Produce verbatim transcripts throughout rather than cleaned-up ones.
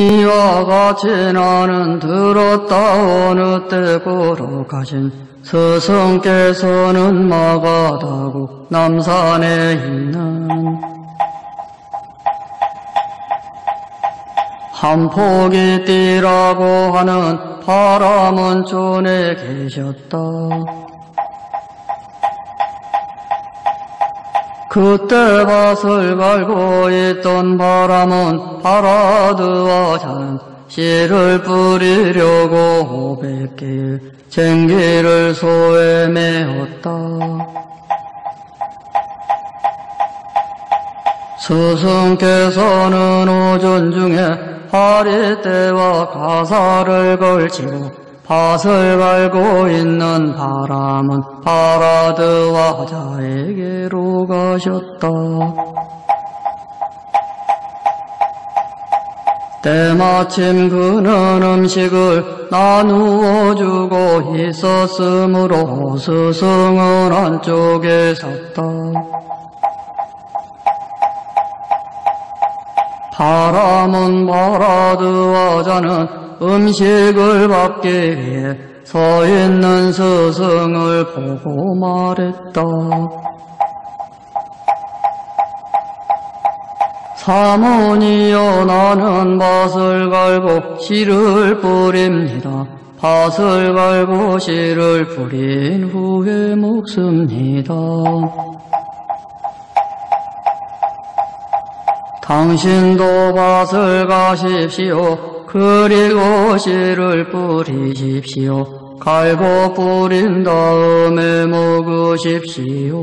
이와 같이 나는 들었다. 어느 때 거룩하신 스승께서는 마가다국 남산에 있는 한포기 띠라고 하는 파라문촌에 계셨다. 그때 밭을 갈고 있던 바람은 바라드와자 씨를 뿌리려고 오백길 쟁기를 소에매었다. 스승께서는 오전 중에 파리떼와 가사를 걸치고 밭을 갈고 있는 바람은 바라드와자에게로 가셨다. 때마침 그는 음식을 나누어주고 있었으므로 스승은 한쪽에 섰다. 바람은 바라드와자는 음식을 받기 위해 서 있는 스승을 보고 말했다. 사모니여, 나는 밭을 갈고 씨를 뿌립니다. 밭을 갈고 씨를 뿌린 후에 먹습니다. 당신도 밭을 가십시오. 그리고 씨를 뿌리십시오. 갈고 뿌린 다음에 먹으십시오.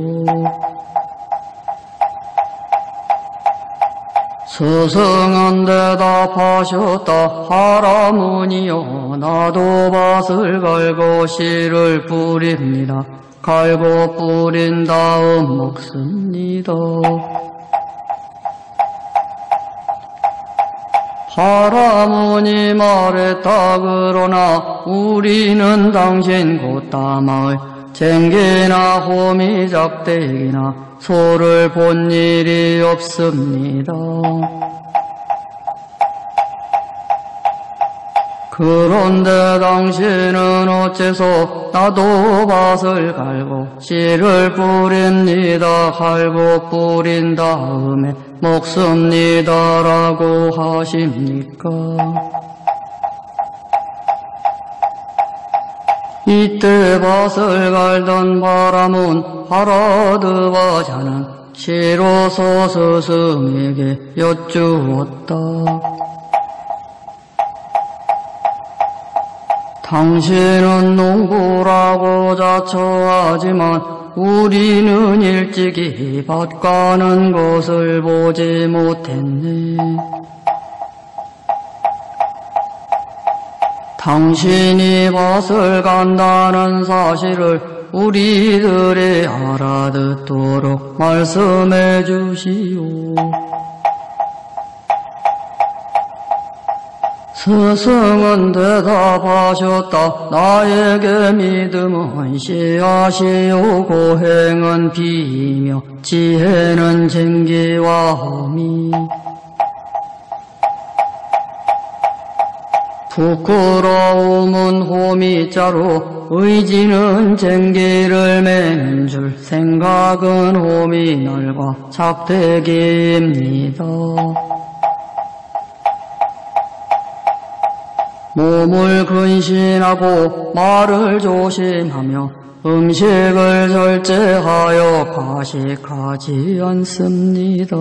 스승은 대답하셨다. 하라문이여, 나도 밭을 갈고 씨를 뿌립니다. 갈고 뿌린 다음 먹습니다. 바라문이 말했다. 그러나 우리는 당신 고따마의 쟁기나 호미작대기나 소를 본 일이 없습니다. 그런데 당신은 어째서 나도 밭을 갈고 씨를 뿌립니다. 갈고 뿌린 다음에 먹습니다 라고 하십니까? 이때 밭을 갈던 바람은 바라드와자는 시로서 스승에게 여쭈었다. 당신은 농부라고 자처하지만 우리는 일찍이 밭 가는 것을 보지 못했네. 당신이 밭을 간다는 사실을 우리들이 알아듣도록 말씀해 주시오. 스승은 대답하셨다. 나에게 믿음은 씨앗이요 고행은 비이며 지혜는 쟁기와 허미. 부끄러움은 호미자루, 의지는 쟁기를 매는 줄, 생각은 호미널과 작대기입니다. 몸을 근신하고 말을 조심하며 음식을 절제하여 과식하지 않습니다.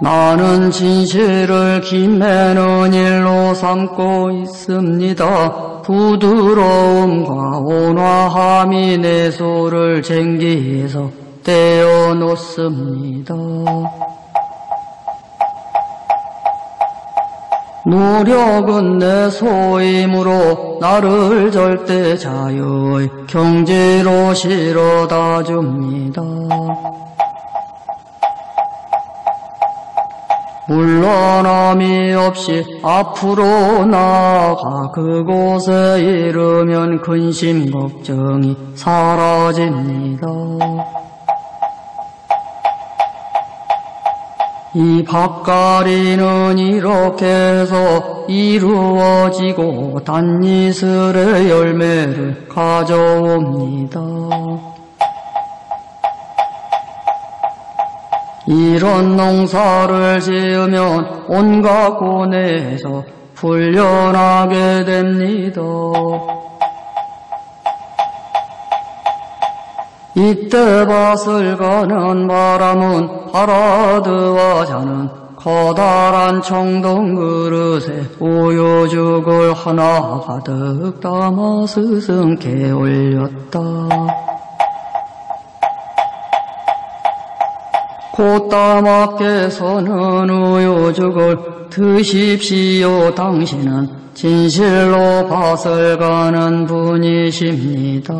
나는 진실을 김매는 일로 삼고 있습니다. 부드러움과 온화함이 내 소를 쟁기에서 떼어 놓습니다. 노력은 내 소임으로 나를 절대 자유의 경지로 실어다 줍니다. 물러남이 없이 앞으로 나아가 그곳에 이르면 근심 걱정이 사라집니다. 이 밭갈이는 이렇게 해서 이루어지고 단이슬의 열매를 가져옵니다. 이런 농사를 지으면 온갖 고뇌에서 풀려나게 됩니다. 이때 밭을 가는 바람은 바라드와자는 커다란 청동 그릇에 우유죽을 하나 가득 담아 스승께 올렸다. 고따마께서는 우유죽을 드십시오. 당신은 진실로 밭을 가는 분이십니다.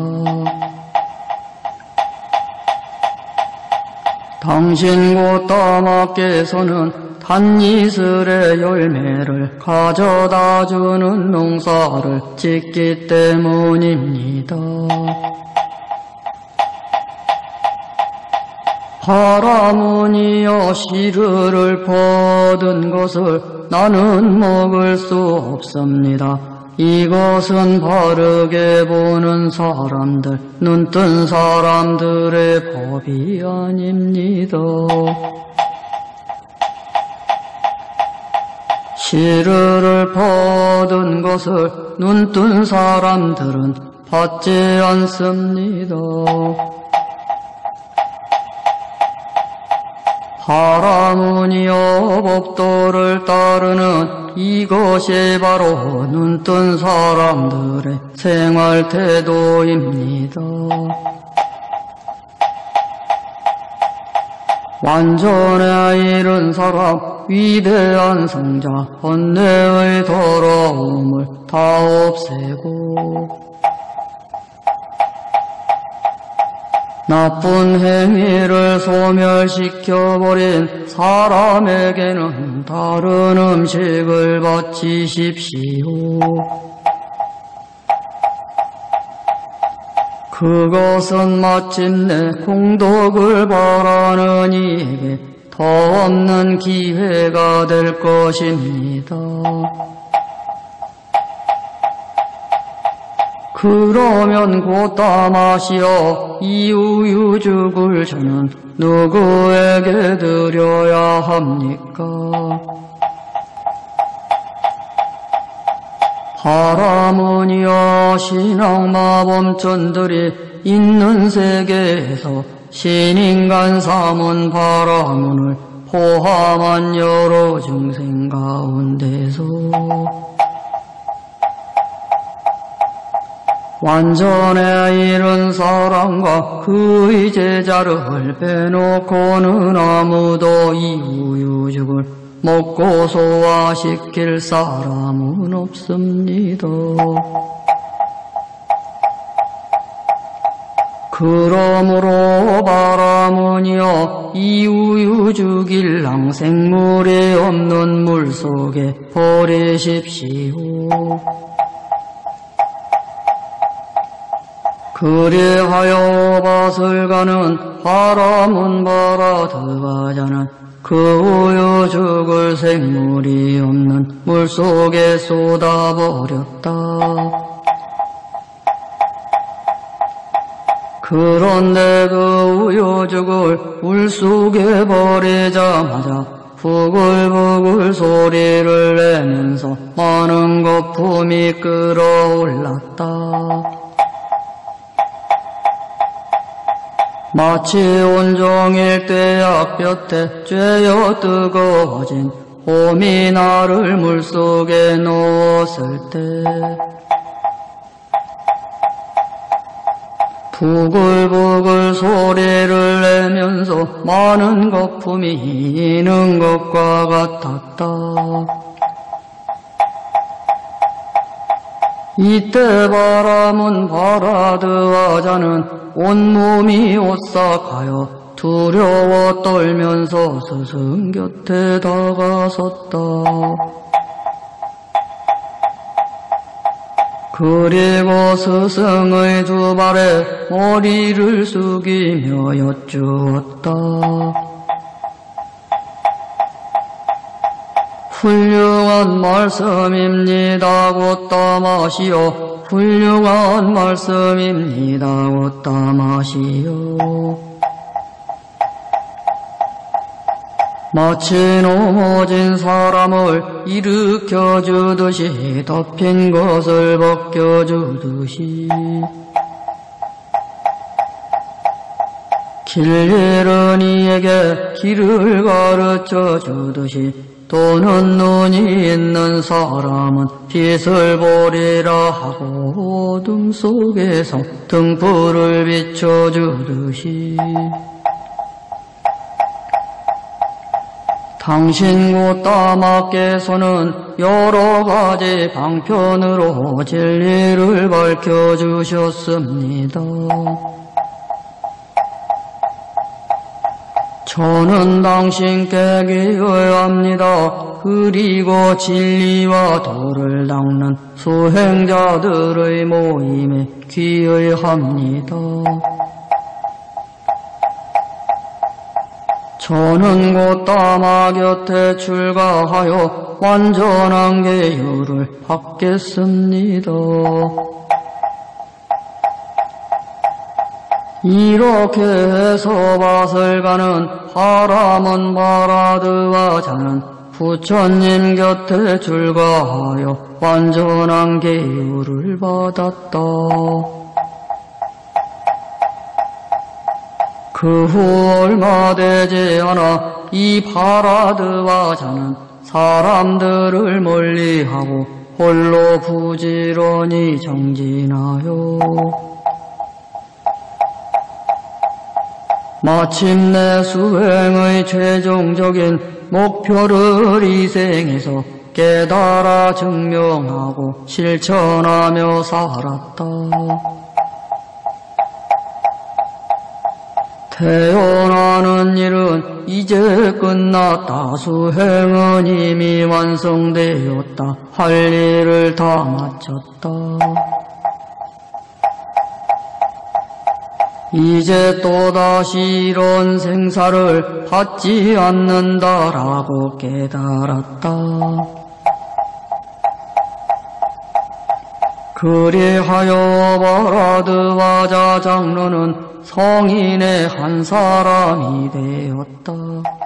당신 고따마께서는 단이슬의 열매를 가져다 주는 농사를 짓기 때문입니다. 바람은이여 씨를 퍼든 것을 나는 먹을 수 없습니다. 이것은 바르게 보는 사람들, 눈뜬 사람들의 법이 아닙니다. 씨를 퍼든 것을 눈뜬 사람들은 받지 않습니다. 바라문이여 법도를 따르는 이것이 바로 눈뜬 사람들의 생활 태도입니다. 완전히 이른 사람, 위대한 성자, 번뇌의 더러움을 다 없애고 나쁜 행위를 소멸시켜버린 사람에게는 다른 음식을 바치십시오. 그것은 마침내 공덕을 바라는 이에게 더 없는 기회가 될 것입니다. 그러면 고따마시여, 이 우유죽을 저는 누구에게 드려야 합니까? 바라문이여, 신앙마범천들이 있는 세계에서 신인간 삼은 바라문을 포함한 여러 중생 가운데서 완전히 이른 사람과 그의 제자를 빼놓고는 아무도 이 우유죽을 먹고 소화시킬 사람은 없습니다. 그러므로 바라문이여, 이 우유죽일랑 생물이 없는 물속에 버리십시오. 그리하여 밭을 가는 바람은 바라드와자는 그 우유죽을 생물이 없는 물속에 쏟아버렸다. 그런데 그 우유죽을 물속에 버리자마자 부글부글 소리를 내면서 많은 거품이 끌어올랐다. 마치 온종일 떼약볕에 쬐어 뜨거워진 봄이 나를 물속에 넣었을 때 부글부글 소리를 내면서 많은 거품이 이는 것과 같았다. 이때 바람은 바라드와자는 온몸이 오싹하여 두려워 떨면서 스승 곁에 다가섰다. 그리고 스승의 두 발에 머리를 숙이며 여쭈었다. 훌륭한 말씀입니다. 고따마시오. 훌륭한 말씀입니다. 고따마시오. 마치 넘어진 사람을 일으켜 주듯이 덮인 것을 벗겨 주듯이 길 잃은 이에게 길을 가르쳐 주듯이 또는 눈이 있는 사람은 빛을 보리라 하고 어둠 속에서 등불을 비춰 주듯이 당신 고따마께서는 여러 가지 방편으로 진리를 밝혀주셨습니다. 저는 당신께 기도합니다. 그리고 진리와 도를 닦는 수행자들의 모임에 기여합니다. 저는 고따마 곁에 출가하여 완전한 계율을 받겠습니다. 이렇게 해서 밭을 가는 바람은 바라드와자는 부처님 곁에 출가하여 완전한 계율을 받았다. 그 후 얼마 되지 않아 이 바라드와자는 사람들을 멀리하고 홀로 부지런히 정진하여 마침내 수행의 최종적인 목표를 이 생에서 깨달아 증명하고 실천하며 살았다. 태어나는 일은 이제 끝났다. 수행은 이미 완성되었다. 할 일을 다 마쳤다. 이제 또다시 이런 생사를 받지 않는다라고 깨달았다. 그리하여 바라드와자 장로는 성인의 한 사람이 되었다.